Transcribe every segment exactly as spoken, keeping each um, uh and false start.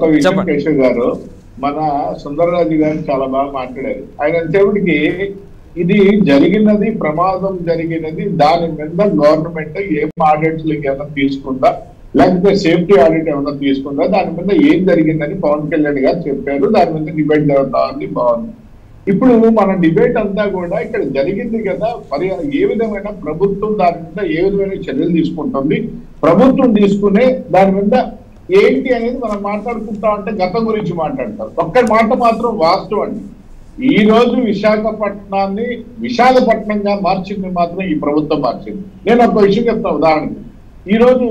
కేశవ్ గారు మన సుందరరాజు గారు చాలా బాగా మాట్లాడారు. ఆయన అంతేవుడికి ఇది జరిగినది, ప్రమాదం జరిగినది, దాని మీద గవర్నమెంట్ ఏం ఆడిట్స్ ఏమైనా తీసుకుందా, లేకపోతే సేఫ్టీ ఆడిట్ ఏమైనా తీసుకుందా, దాని మీద ఏం జరిగిందని పవన్ కళ్యాణ్ గారు చెప్పారు. దాని మీద డిబేట్ జరుగుతుంది, బాగుంది. ఇప్పుడు మన డిబేట్ అంతా కూడా ఇక్కడ జరిగింది కదా, మరి ఏ విధమైన ప్రభుత్వం దాని మీద ఏ విధమైన చర్యలు తీసుకుంటుంది, ప్రభుత్వం తీసుకునే దాని మీద ఏంటి అనేది మనం మాట్లాడుకుంటా ఉంటే గతం గురించి మాట్లాడతారు. ఒక్క మాట మాత్రం వాస్తవం అండి, ఈ రోజు విశాఖపట్నాన్ని విశాఖపట్నంగా మార్చింది మాత్రం ఈ ప్రభుత్వం మార్చింది. నేను ఒక విషయం చెప్తాను, ఉదాహరణకి ఈరోజు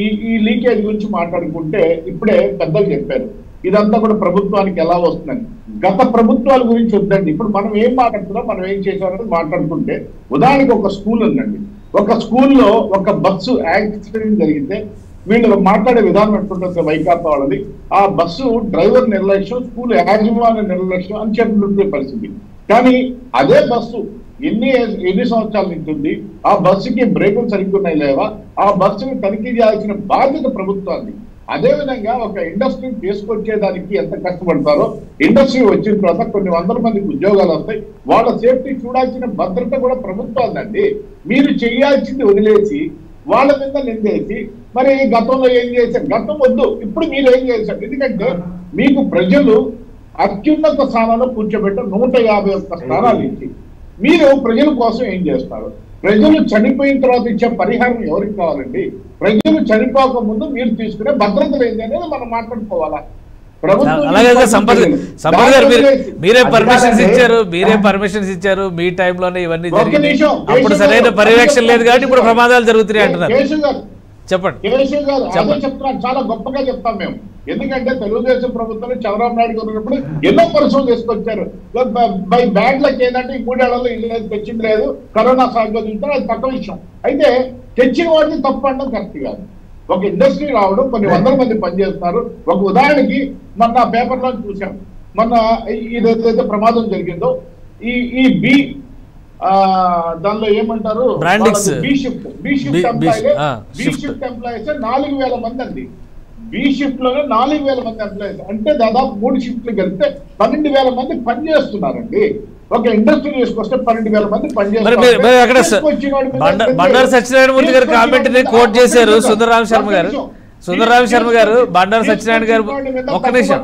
ఈ ఈ లీకేజ్ గురించి మాట్లాడుకుంటే ఇప్పుడే పెద్దలు చెప్పారు, ఇదంతా కూడా ప్రభుత్వానికి ఎలా వస్తుందని. గత ప్రభుత్వాల గురించి వద్దండి, ఇప్పుడు మనం ఏం మాట్లాడుతున్నాం, మనం ఏం చేసామనేది మాట్లాడుకుంటే, ఉదాహరణకి ఒక స్కూల్ ఉందండి, ఒక స్కూల్లో ఒక బస్సు యాక్సిడెంట్ జరిగితే వీళ్ళు మాట్లాడే విధానం ఎట్టుంటుంది వైకాపా వాళ్ళది, ఆ బస్సు డ్రైవర్ నిర్లక్ష్యం, స్కూల్ యాజమాన్య నిర్లక్ష్యం అని చెప్పినటువంటి పరిస్థితి. కానీ అదే బస్సు ఎన్ని ఎన్ని సంవత్సరాల నుంచి ఉంది, ఆ బస్సుకి బ్రేకులు సరిగ్గున్నాయి లేవా, ఆ బస్సుని తనిఖీ చేయాల్సిన బాధ్యత ప్రభుత్వాన్ని. అదేవిధంగా ఒక ఇండస్ట్రీ తీసుకొచ్చేదానికి ఎంత కష్టపడతారో, ఇండస్ట్రీ వచ్చిన తర్వాత కొన్ని వందల మందికి ఉద్యోగాలు వస్తాయి, వాళ్ళ సేఫ్టీ చూడాల్సిన భద్రత కూడా ప్రభుత్వాలండి. మీరు చేయాల్సింది వదిలేసి వాళ్ళ మీద నిందేసి, మరి గతంలో ఏం చేశారు, గతం వద్దు, ఇప్పుడు మీరు ఏం చేశారు? ఎందుకంటే మీకు ప్రజలు అత్యున్నత స్థానాల్లో కూర్చోబెట్టారు, నూట యాభై ఒక్క స్థానాలు ఇచ్చి మీరు ప్రజల కోసం ఏం చేస్తారు? ప్రజలు చనిపోయిన తర్వాత ఇచ్చే పరిహారం ఎవరికి కావాలండి? ప్రజలు చనిపోక ముందు మీరు తీసుకునే భద్రత లేదు అనేది మనం మాట్లాడుకోవాలా? మీరే పర్మిషన్స్ ఇచ్చారు, మీరే పర్మిషన్స్ ఇచ్చారు మీ టైంలోనే ఇవన్నీ జరిగింది, అప్పుడు సరైన పర్యవేక్షణ లేదు కాబట్టి ఇప్పుడు ప్రమాదాలు జరుగుతున్నాయి అంటున్నారు. చెప్పండి కేశవ్ గారు, అదే చెప్తున్నాను, చాలా గొప్పగా చెప్తాం మేము. ఎందుకంటే తెలుగుదేశం ప్రభుత్వం చంద్రబాబు నాయుడు గారు ఉన్నప్పుడు ఎన్నో పరిశ్రమలు తీసుకొచ్చారు. బై బ్యాండ్లకు ఏంటంటే ఈ మూడేళ్లలో ఇల్లు తెచ్చింది లేదు, కరోనా సాగు చూస్తారు, అది పక్క విషయం. అయితే తెచ్చిన వాడిని తప్పు అనడం కరెక్ట్ కాదు. ఒక ఇండస్ట్రీ రావడం, కొన్ని వందల మంది పనిచేస్తున్నారు. ఒక ఉదాహరణకి మొన్న పేపర్లో చూసాం, మొన్న ఇదేదైతే ప్రమాదం జరిగిందో ఈ ఈ బి దానిలో ఏమంటారు B shift B shift B shift employees నాలుగు వేల మంది అండి. బి షిఫ్ట్ లోనే నాలుగు వేల మంది ఎంప్లాయీస్ అంటే దాదాపు మూడు షిఫ్ట్లు కలిపితే పన్నెండు వేల మంది పనిచేస్తున్నారండి. ఒక ఇండస్ట్రీ తీసుకొస్తే పన్నెండు వేల మంది పనిచేస్తున్నారు. బండారు సత్యనారాయణమూర్తి గారు కామెంట్ కోట్ చేశారు సుందరరామ శర్మ గారు. సుందరరామ శర్మ గారు బండారు సత్యనారాయణ గారు ఒక్క నిమిషం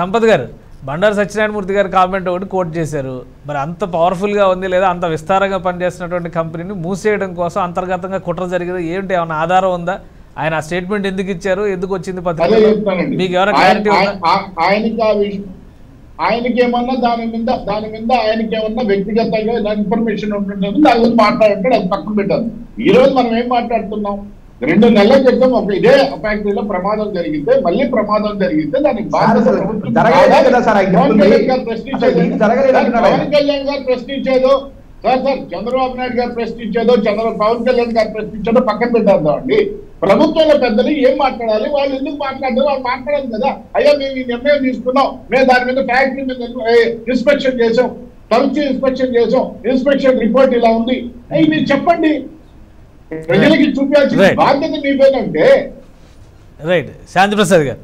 సంపత్ గారు బండారు సత్యనారాయణమూర్తి గారు కామెంట్ ఒకటి కోట్ చేశారు. మరి అంత పవర్ఫుల్గా ఉంది లేదా, అంత విస్తారంగా పనిచేస్తున్నటువంటి కంపెనీని మూసేయడం కోసం అంతర్గతంగా కుట్ర జరిగింది ఏంటి, ఏమైనా ఆధారం ఉందా? ఆయన ఆ స్టేట్మెంట్ ఎందుకు ఇచ్చారు, ఎందుకు వచ్చింది పత్రికలో, మీకు ఎవరైనా క్లారిటీ ఉందా? ఆయనకేమన్నా దాని మీద దాని మీద ఆయనకేమన్నా వ్యక్తిగతంగా ఇన్ఫర్మేషన్ ఉంటుండే దాని గురించి మాట్లాడుతుంటే అది పక్కన పెట్టారు. ఈ రోజు మనం ఏం మాట్లాడుతున్నాం, రెండు నెలల క్రితం ఒక ఇదే ఫ్యాక్టరీలో ప్రమాదం జరిగితే మళ్ళీ ప్రమాదం జరిగితే దానికి పవన్ కళ్యాణ్ గారు ప్రశ్నించేదో సార్ సార్ చంద్రబాబు నాయుడు గారు ప్రశ్నించేదో చంద్ర పవన్ కళ్యాణ్ గారు ప్రశ్నించేదో పక్కన పెట్టేద్దామండి. ప్రభుత్వంలో పెద్దలు ఏం మాట్లాడాలి, వాళ్ళు ఎందుకు మాట్లాడారు, వాళ్ళు మాట్లాడాలి కదా. అయ్యా మేము ఈ నిర్ణయం తీసుకున్నాం, మేము దాని మీద ఫ్యాక్టరీ మీద ఇన్స్పెక్షన్ చేసాం, తరచూ ఇన్స్పెక్షన్ చేసాం, ఇన్స్పెక్షన్ రిపోర్ట్ ఇలా ఉంది. అవి మీరు చెప్పండి, ప్రజలకి చూపించాల్సిన బాధ్యత మీపైన ఉంటే. రైట్ శాంతిప్రసాద్ గారు.